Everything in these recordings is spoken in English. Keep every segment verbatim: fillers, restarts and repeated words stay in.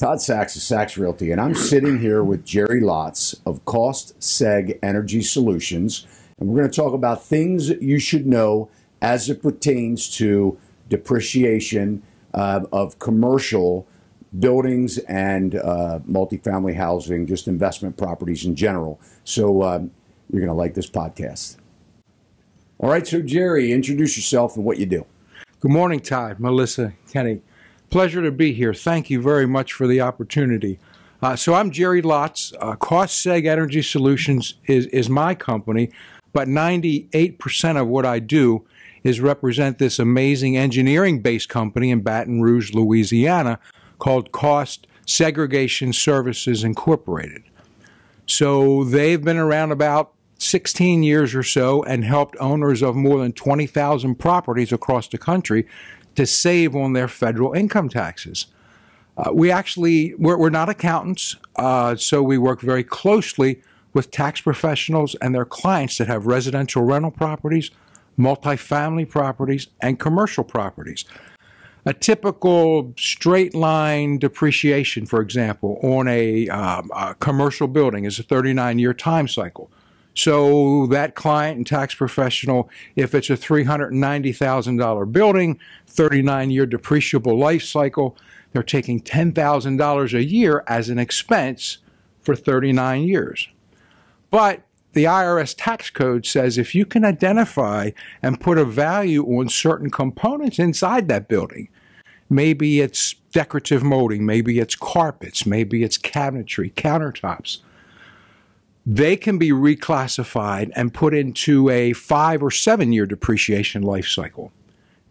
Todd Sachs of Sachs Realty, and I'm sitting here with Jerry Lotz of Cost Seg Energy Solutions, and we're going to talk about things you should know as it pertains to depreciation uh, of commercial buildings and uh, multifamily housing, just investment properties in general. So um, you're going to like this podcast. All right, so Jerry, introduce yourself and what you do. Good morning, Todd, Melissa, Kenny. Pleasure to be here. Thank you very much for the opportunity. Uh, so I'm Jerry Lotz. Uh, Cost Seg Energy Solutions is, is my company, but ninety-eight percent of what I do is represent this amazing engineering-based company in Baton Rouge, Louisiana, called Cost Segregation Services Incorporated. So they've been around about sixteen years or so and helped owners of more than twenty thousand properties across the country to save on their federal income taxes. Uh, we actually, we're, we're not accountants, uh, so we work very closely with tax professionals and their clients that have residential rental properties, multifamily properties, and commercial properties. A typical straight line depreciation, for example, on a, um, a commercial building is a thirty-nine year time cycle. So that client and tax professional, if it's a three hundred ninety thousand dollar building, thirty-nine year depreciable life cycle, they're taking ten thousand dollars a year as an expense for thirty-nine years. But the I R S tax code says if you can identify and put a value on certain components inside that building, maybe it's decorative molding, maybe it's carpets, maybe it's cabinetry, countertops, they can be reclassified and put into a five or seven year depreciation life cycle.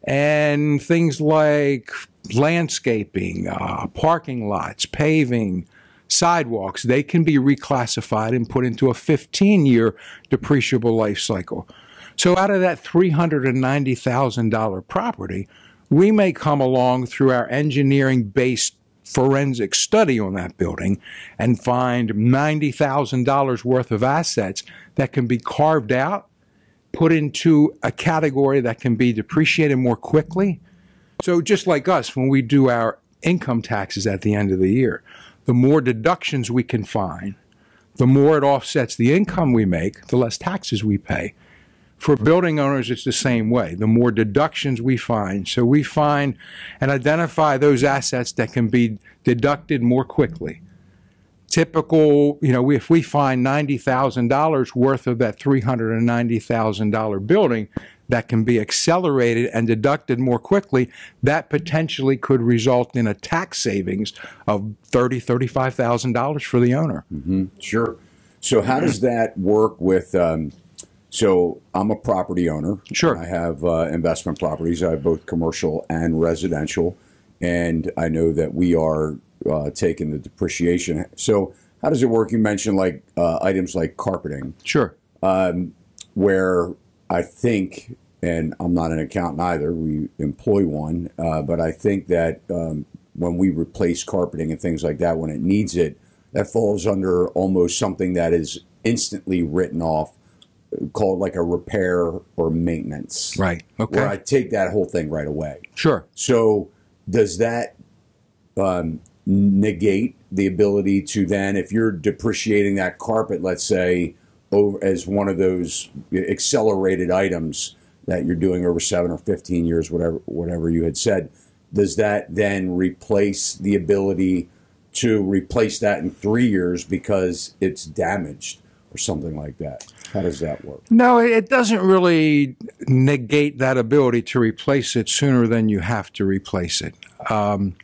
And things like landscaping, uh, parking lots, paving, sidewalks, they can be reclassified and put into a fifteen year depreciable life cycle. So out of that three hundred ninety thousand dollar property, we may come along through our engineering-based forensic study on that building and find ninety thousand dollars worth of assets that can be carved out, put into a category that can be depreciated more quickly. So just like us, when we do our income taxes at the end of the year, the more deductions we can find, the more it offsets the income we make, the less taxes we pay. For building owners, it's the same way. The more deductions we find, so we find and identify those assets that can be deducted more quickly. Typical, you know, if we find ninety thousand dollars worth of that three hundred ninety thousand dollar building that can be accelerated and deducted more quickly, that potentially could result in a tax savings of thirty thousand, thirty-five thousand dollars for the owner. Mm-hmm. Sure. So how does that work with... Um So I'm a property owner. Sure. I have uh, investment properties. I have both commercial and residential, and I know that we are uh, taking the depreciation. So how does it work? You mentioned like uh, items like carpeting. Sure. Um, where I think, and I'm not an accountant either. We employ one, uh, but I think that um, when we replace carpeting and things like that, when it needs it, that falls under almost something that is instantly written off, called like a repair or maintenance. Right. Okay. Where I take that whole thing right away. Sure. So does that um, negate the ability to then, if you're depreciating that carpet, let's say, over, as one of those accelerated items that you're doing over seven or fifteen years, whatever, whatever you had said, does that then replace the ability to replace that in three years because it's damaged or something like that? How does that work? No, it doesn't really negate that ability to replace it sooner than you have to replace it. Um,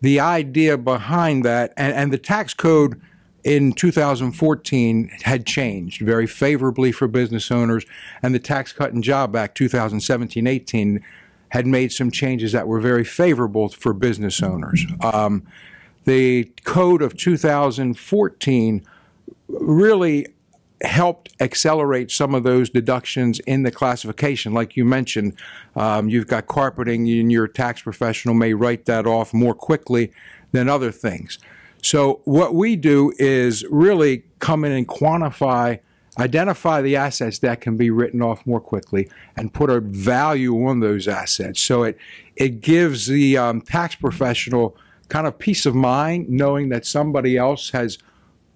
the idea behind that, and, and the tax code in two thousand fourteen had changed very favorably for business owners, and the Tax Cut and Job Act two thousand seventeen eighteen had made some changes that were very favorable for business owners. Um, the code of two thousand fourteen really helped accelerate some of those deductions in the classification. Like you mentioned, um, you've got carpeting, and your tax professional may write that off more quickly than other things. So what we do is really come in and quantify, identify the assets that can be written off more quickly and put a value on those assets. So it, it gives the um, tax professional kind of peace of mind knowing that somebody else has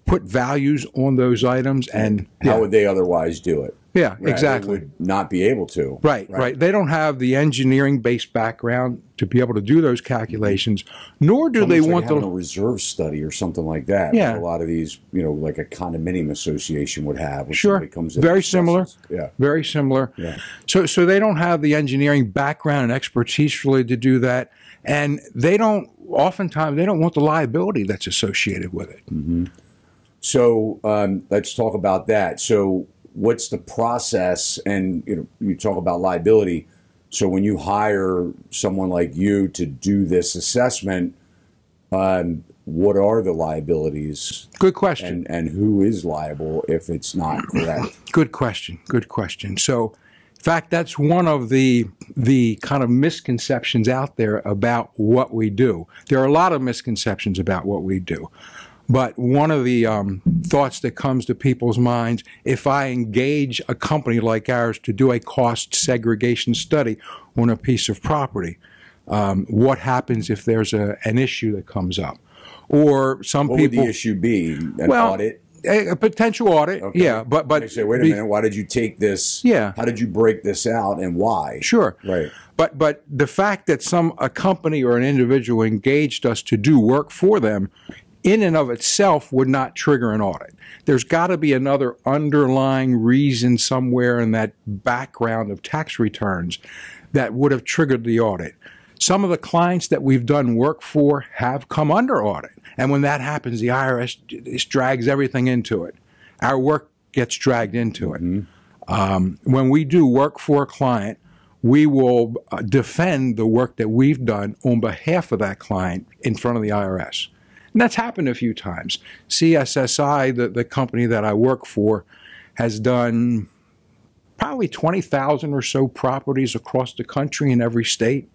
put values on those items. And yeah. How would they otherwise do it? Yeah, right. Exactly. They would not be able to. Right, right, right. They don't have the engineering-based background to be able to do those calculations, nor do Almost they like want having the a reserve study or something like that. Yeah, a lot of these, you know, like a condominium association would have. Sure, comes in very similar. Yeah, very similar. Yeah. So, so they don't have the engineering background and expertise really to do that, and they don't. Oftentimes, they don't want the liability that's associated with it. Mm-hmm. So, um, let's talk about that. So. What's the process? And you know, you talk about liability. So when you hire someone like you to do this assessment, um, what are the liabilities? Good question. And, and who is liable if it's not correct? Good question. Good question. So, in fact, that's one of the the kind of misconceptions out there about what we do. There are a lot of misconceptions about what we do. But one of the um, thoughts that comes to people's minds, if I engage a company like ours to do a cost segregation study on a piece of property, um, what happens if there's a, an issue that comes up? Or some what people- What would the issue be? An well, audit? A, a potential audit, okay. yeah. But, but- They say, wait a be, minute, why did you take this? Yeah. How did you break this out and why? Sure. Right. But, but the fact that some a company or an individual engaged us to do work for them in and of itself would not trigger an audit. There's got to be another underlying reason somewhere in that background of tax returns that would have triggered the audit. Some of the clients that we've done work for have come under audit. And when that happens, the I R S drags everything into it. Our work gets dragged into it. Mm-hmm. Um, when we do work for a client, we will defend the work that we've done on behalf of that client in front of the I R S. And that's happened a few times. C S S I, the, the company that I work for, has done probably twenty thousand or so properties across the country in every state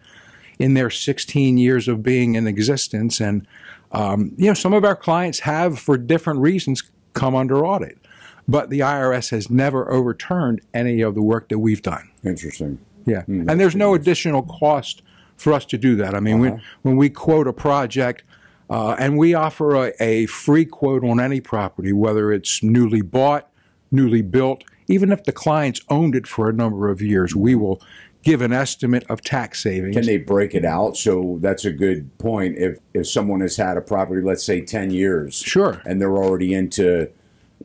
in their sixteen years of being in existence. And, um, you know, some of our clients have, for different reasons, come under audit. But the I R S has never overturned any of the work that we've done. Interesting. Yeah. Mm-hmm. And there's no additional cost for us to do that. I mean, uh-huh. when, when we quote a project... Uh, and we offer a, a free quote on any property, whether it's newly bought, newly built. Even if the client's owned it for a number of years, we will give an estimate of tax savings. Can they break it out? So that's a good point. If, if someone has had a property, let's say ten years, sure, and they're already into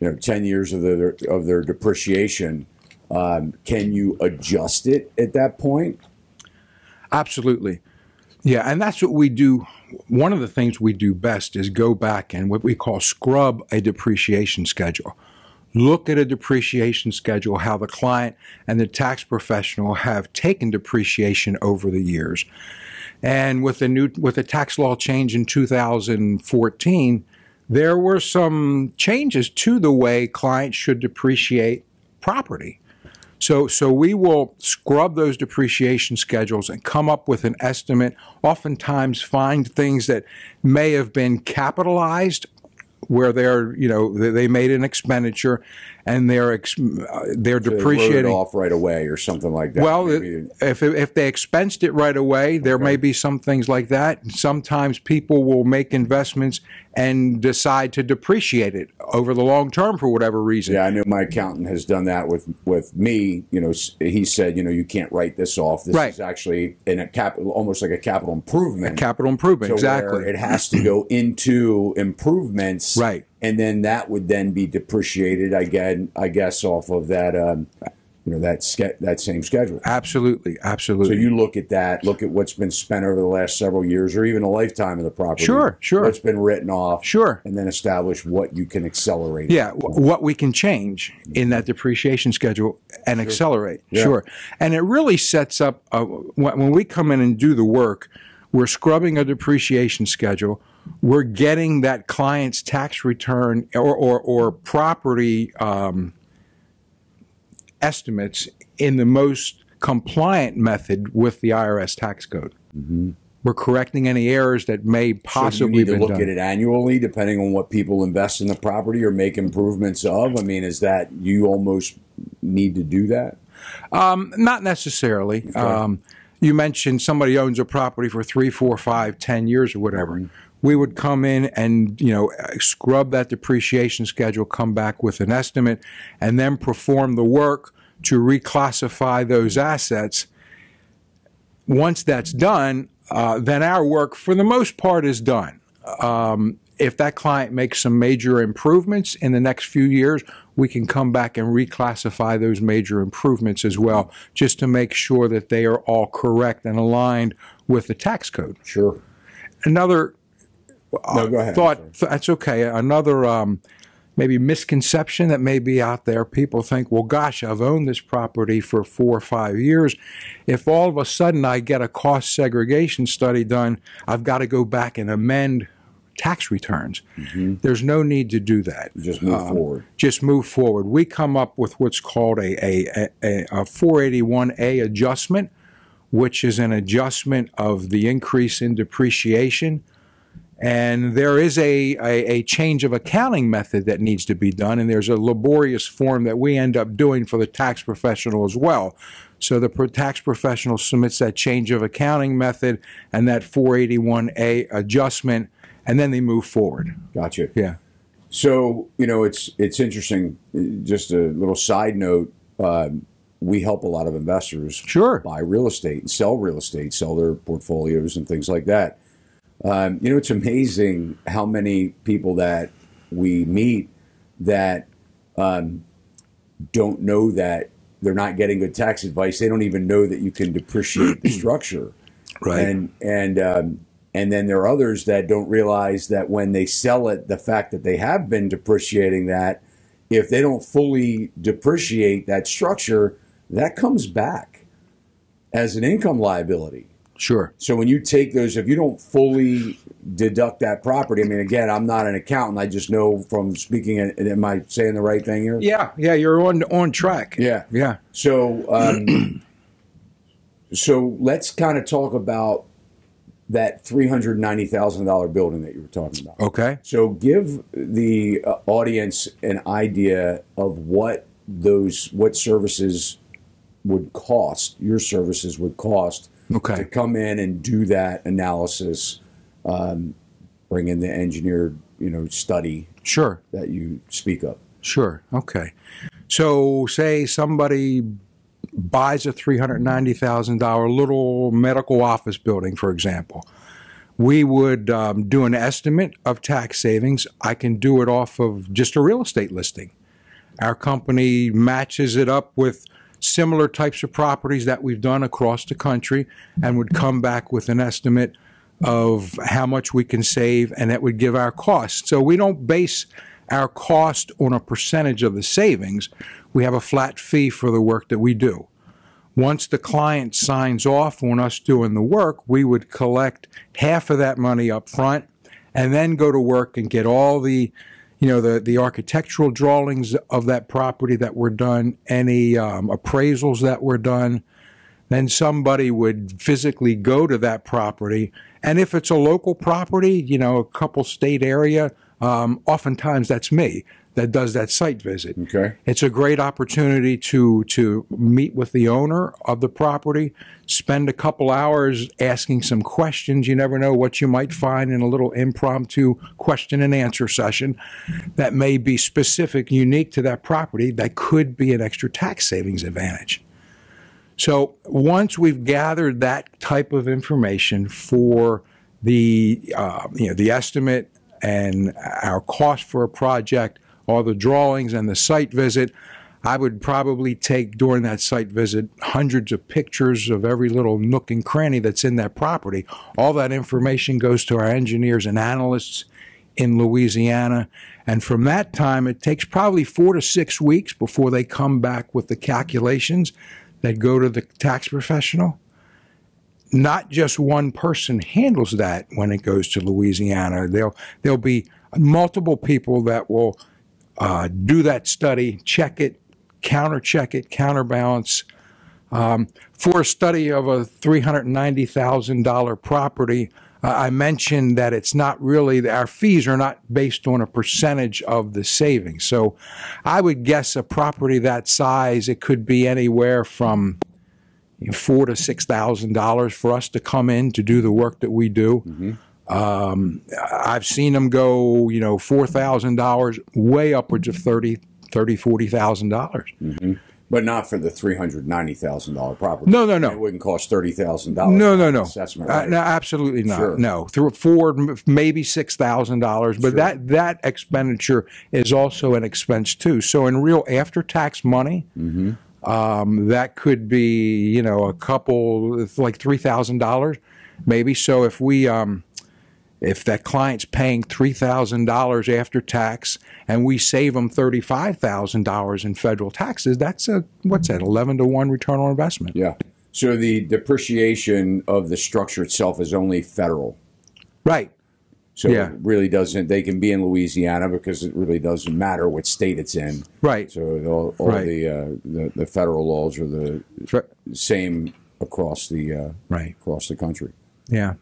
you know ten years of their, of their depreciation, um, can you adjust it at that point? Absolutely. Yeah, and that's what we do. One of the things we do best is go back and what we call scrub a depreciation schedule. Look at a depreciation schedule, how the client and the tax professional have taken depreciation over the years. And with the new with the tax law change in two thousand fourteen, there were some changes to the way clients should depreciate property. So, so we will scrub those depreciation schedules and come up with an estimate, oftentimes find things that may have been capitalized where they're, you know, they made an expenditure and they're, ex they're so depreciating. They wrote it off right away or something like that. Well, it, if, if they expensed it right away, there okay. may be some things like that. Sometimes people will make investments and decide to depreciate it over the long term for whatever reason. Yeah, I know my accountant has done that with, with me. You know, he said, you know, you can't write this off. This right. is actually in a capital, almost like a capital improvement. A capital improvement, so exactly. It has to go into improvements. Right, and then that would then be depreciated again, I guess, off of that, um, you know, that that same schedule. Absolutely, absolutely. So you look at that, look at what's been spent over the last several years, or even a lifetime of the property. Sure, sure. What's been written off. Sure, and then establish what you can accelerate. Yeah, what we can change in that depreciation schedule and sure. accelerate. Yeah. Sure, and it really sets up a, when we come in and do the work. We're scrubbing a depreciation schedule. We're getting that client's tax return or, or, or property um, estimates in the most compliant method with the I R S tax code. Mm-hmm. We're correcting any errors that may possibly be done. So you need to look at it annually, depending on what people invest in the property or make improvements of. I mean, is that you almost need to do that? Um, not necessarily. Okay. Um, you mentioned somebody owns a property for three, four, five, ten years or whatever. We would come in and, you know, scrub that depreciation schedule, come back with an estimate, and then perform the work to reclassify those assets. Once that's done, uh, then our work, for the most part, is done. Um, if that client makes some major improvements in the next few years, we can come back and reclassify those major improvements as well, just to make sure that they are all correct and aligned with the tax code. Sure. Another uh, no, go ahead, thought, th that's okay, another um, maybe misconception that may be out there, people think, well, gosh, I've owned this property for four or five years. If all of a sudden I get a cost segregation study done, I've got to go back and amend tax returns. Mm-hmm. There's no need to do that. Just move um, forward. Just move forward. We come up with what's called a, a, a, a four eighty-one A adjustment, which is an adjustment of the increase in depreciation. And there is a, a, a change of accounting method that needs to be done, and there's a laborious form that we end up doing for the tax professional as well. So the pro tax professional submits that change of accounting method and that four eighty-one A adjustment, and then they move forward. Gotcha. Yeah. So, you know, it's it's interesting. Just a little side note. Uh, we help a lot of investors sure. buy real estate and sell real estate, sell their portfolios and things like that. Um, you know, it's amazing how many people that we meet that um, don't know that they're not getting good tax advice. They don't even know that you can depreciate the structure. Right. And and um, And then there are others that don't realize that when they sell it, the fact that they have been depreciating that, if they don't fully depreciate that structure, that comes back as an income liability. Sure. So when you take those, if you don't fully deduct that property, I mean, again, I'm not an accountant. I just know from speaking, am I saying the right thing here? Yeah. Yeah. You're on, on track. Yeah. Yeah. So, um, so let's kind of talk about that three hundred ninety thousand dollar building that you were talking about. Okay. So give the uh, audience an idea of what those, what services would cost, your services would cost okay. to come in and do that analysis, um, bring in the engineered, you know, study sure. that you speak of. Sure. Okay. So say somebody buys a three hundred ninety thousand dollar little medical office building, for example, we would um, do an estimate of tax savings. I can do it off of just a real estate listing. Our company matches it up with similar types of properties that we've done across the country and would come back with an estimate of how much we can save, and that would give our cost. So we don't base our cost on a percentage of the savings. We have a flat fee for the work that we do. Once the client signs off on us doing the work, we would collect half of that money up front and then go to work and get all the, you know, the, the architectural drawings of that property that were done, any um, appraisals that were done. Then somebody would physically go to that property. And if it's a local property, you know, a couple state area, Um, oftentimes that's me that does that site visit. Okay. It's a great opportunity to, to meet with the owner of the property, spend a couple hours asking some questions. You never know what you might find in a little impromptu question and answer session that may be specific, unique to that property, that could be an extra tax savings advantage. So once we've gathered that type of information for the, uh, you know, the estimate and our cost for a project, all the drawings and the site visit, I would probably take during that site visit hundreds of pictures of every little nook and cranny that's in that property. All that information goes to our engineers and analysts in Louisiana. And from that time, it takes probably four to six weeks before they come back with the calculations that go to the tax professional. Not just one person handles that when it goes to Louisiana. There'll, there'll be multiple people that will uh, do that study, check it, counter-check it, counterbalance. Um, for a study of a three hundred ninety thousand dollar property, uh, I mentioned that it's not really, our fees are not based on a percentage of the savings. So I would guess a property that size, it could be anywhere from, four to six thousand dollars for us to come in to do the work that we do. Mm-hmm. Um, I've seen them go, you know, four thousand dollars, way upwards of thirty, thirty, forty thousand dollars. Mm-hmm. But not for the three hundred ninety thousand dollar property. No, no, no. It wouldn't cost thirty thousand dollars. No, no, no. Assessment, right? uh, no, absolutely not. Sure. No, through four, maybe six thousand dollars. But sure. that that expenditure is also an expense too. So in real after tax money. Mm-hmm. Um, that could be, you know, a couple, like three thousand dollars maybe. So if we, um, if that client's paying three thousand dollars after tax and we save them thirty-five thousand dollars in federal taxes, that's a, what's that, eleven to one return on investment. Yeah. So the depreciation of the structure itself is only federal. Right. So yeah. it really doesn't, they can be in Louisiana because it really doesn't matter what state it's in. Right. So all, all right. the, uh, the the federal laws are the right. same across the uh, right. across the country. Yeah.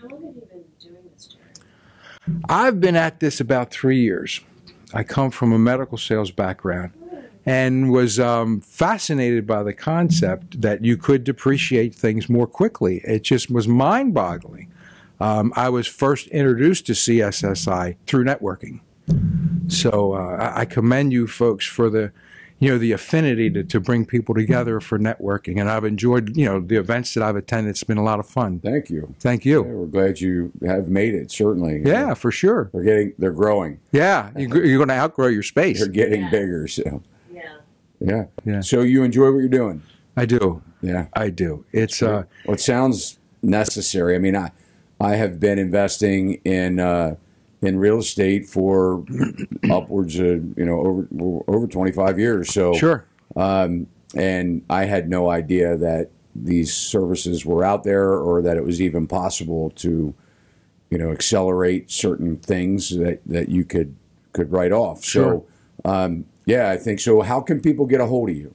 How long have you been doing this, Jerry? I've been at this about three years. I come from a medical sales background and was um, fascinated by the concept that you could depreciate things more quickly. It just was mind-boggling. Um, I was first introduced to C S S I through networking. So uh, I commend you folks for the, you know, the affinity to, to bring people together for networking. And I've enjoyed, you know, the events that I've attended. It's been a lot of fun. Thank you. Thank you. Yeah, we're glad you have made it, certainly. Yeah, for sure. They're getting, they're growing. Yeah, you're, you're going to outgrow your space. They're getting yeah. bigger, so. Yeah. Yeah. Yeah. So you enjoy what you're doing? I do. Yeah. I do. It's, uh, well, it sounds necessary. I mean, I... I have been investing in uh, in real estate for upwards of, you know, over over twenty-five years. So sure, um, and I had no idea that these services were out there or that it was even possible to, you know, accelerate certain things that, that you could could write off. Sure. So um, yeah, I think so. How can people get a hold of you?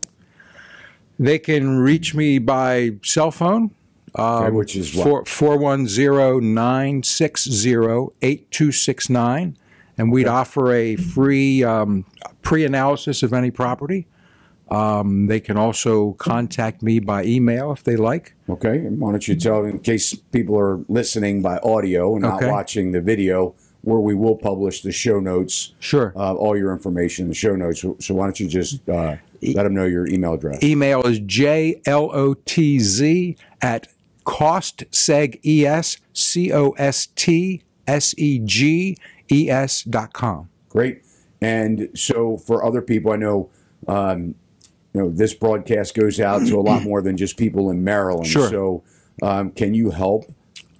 They can reach me by cell phone. Um, okay, which is what? four one zero, nine six zero, eight two six nine, and we'd okay. offer a free um, pre-analysis of any property. Um, they can also contact me by email if they like. Okay, and why don't you tell, in case people are listening by audio and not okay. watching the video, where we will publish the show notes. Sure. Uh, all your information in the show notes. So, so why don't you just uh, let them know your email address. Email is J L O T Z at cost seg es, C O S T S E G E S dot com. Great. And so for other people, I know, um, you know, this broadcast goes out to a lot more than just people in Maryland. Sure. So um, can you help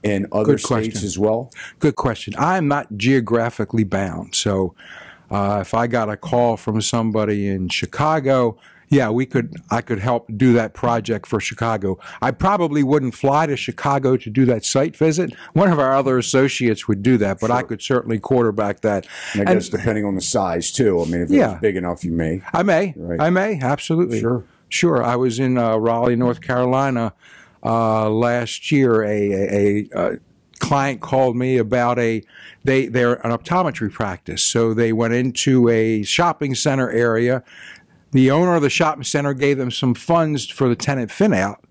in other Good states question. as well? Good question. I'm not geographically bound. So uh, if I got a call from somebody in Chicago, yeah, we could. I could help do that project for Chicago. I probably wouldn't fly to Chicago to do that site visit. One of our other associates would do that, but sure. I could certainly quarterback that. And I and, guess depending on the size too. I mean, if yeah, it's big enough, you may. I may. Right. I may. Absolutely. Sure. Sure. I was in uh, Raleigh, North Carolina uh, last year. A, a, a, a client called me about a, they, they're an optometry practice. So they went into a shopping center area. The owner of the shopping center gave them some funds for the tenant fin out,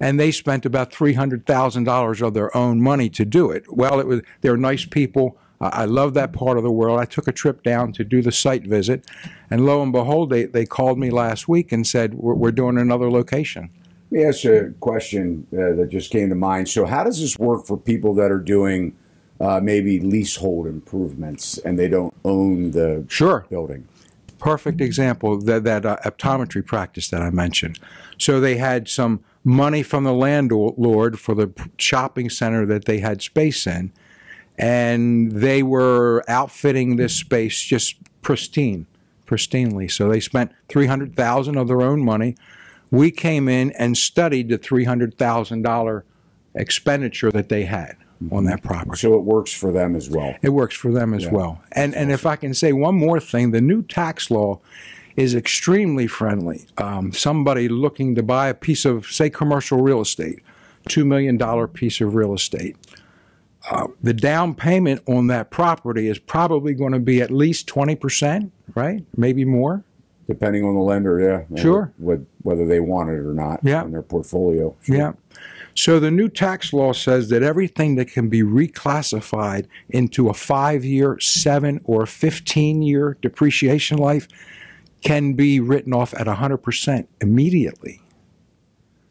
and they spent about three hundred thousand dollars of their own money to do it. Well, it was, they're nice people. Uh, I love that part of the world. I took a trip down to do the site visit, and lo and behold, they, they called me last week and said, we're, we're doing another location. Let me ask you a question uh, that just came to mind. So how does this work for people that are doing uh, maybe leasehold improvements and they don't own the sure. building? Perfect example, that, that uh, optometry practice that I mentioned. So they had some money from the landlord for the shopping center that they had space in, and they were outfitting this space just pristine, pristinely. So they spent three hundred thousand dollars of their own money. We came in and studied the three hundred thousand dollars expenditure that they had on that property. So it works for them as well. It works for them as yeah. well. And That's and awesome. If I can say one more thing, the new tax law is extremely friendly. Um, somebody looking to buy a piece of, say, commercial real estate, two million dollar piece of real estate, uh, the down payment on that property is probably going to be at least twenty percent, right? Maybe more. Depending on the lender, yeah. Sure. With, whether they want it or not yeah. in their portfolio. Sure. Yeah. So the new tax law says that everything that can be reclassified into a five-year, seven, or fifteen-year depreciation life can be written off at one hundred percent immediately,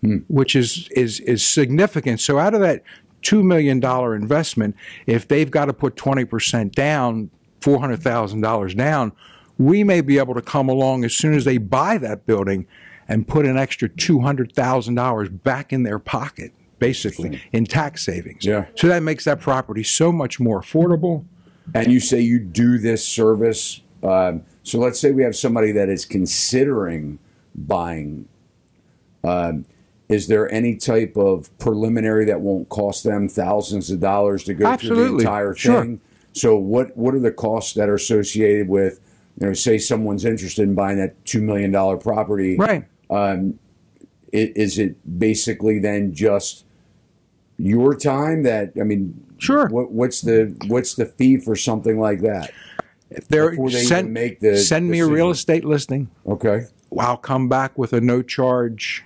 hmm. which is, is, is significant. So out of that two million dollar investment, if they've got to put twenty percent down, four hundred thousand dollars down, we may be able to come along as soon as they buy that building and put an extra two hundred thousand dollars back in their pocket, basically, in tax savings. Yeah. So that makes that property so much more affordable. And you say you do this service. Um, so let's say we have somebody that is considering buying. Um, is there any type of preliminary that won't cost them thousands of dollars to go Absolutely. Through the entire thing? Sure. So what, what are the costs that are associated with, you know, say someone's interested in buying that two million dollar property. Right. Um, it, is it basically then just your time that, I mean, sure. What, what's the what's the fee for something like that? If they're, Before they send, even make the Send me decision. A real estate listing. Okay. I'll come back with a no-charge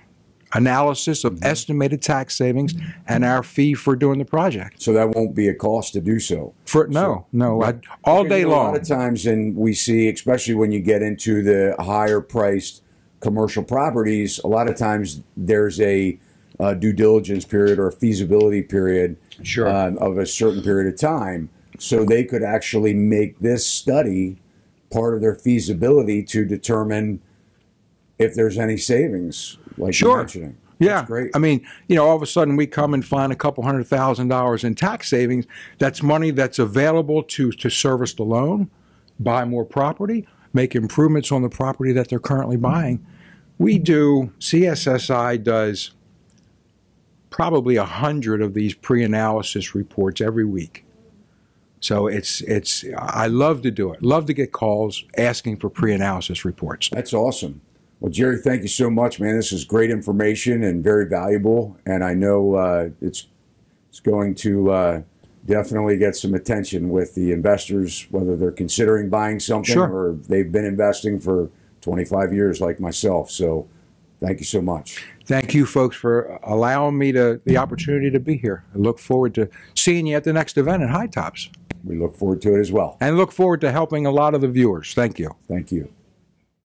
analysis of estimated tax savings and our fee for doing the project. So that won't be a cost to do so. For no, so, no, I, all day long. A lot of times, and we see, especially when you get into the higher priced commercial properties, a lot of times there's a uh, due diligence period or a feasibility period sure. uh, of a certain period of time. So they could actually make this study part of their feasibility to determine if there's any savings. Like sure. you're mentioning. Yeah. That's great. I mean, you know, all of a sudden we come and find a couple hundred thousand dollars in tax savings. That's money that's available to, to service the loan, buy more property, make improvements on the property that they're currently buying. We do, C S S I does probably a hundred of these pre-analysis reports every week. So it's, it's, I love to do it. Love to get calls asking for pre-analysis reports. That's awesome. Well, Jerry, thank you so much, man. This is great information and very valuable, and I know uh, it's it's going to uh, definitely get some attention with the investors, whether they're considering buying something sure. or they've been investing for twenty-five years like myself. So thank you so much. Thank you, folks, for allowing me to, the opportunity to be here. I look forward to seeing you at the next event at High Tops. We look forward to it as well. And look forward to helping a lot of the viewers. Thank you. Thank you.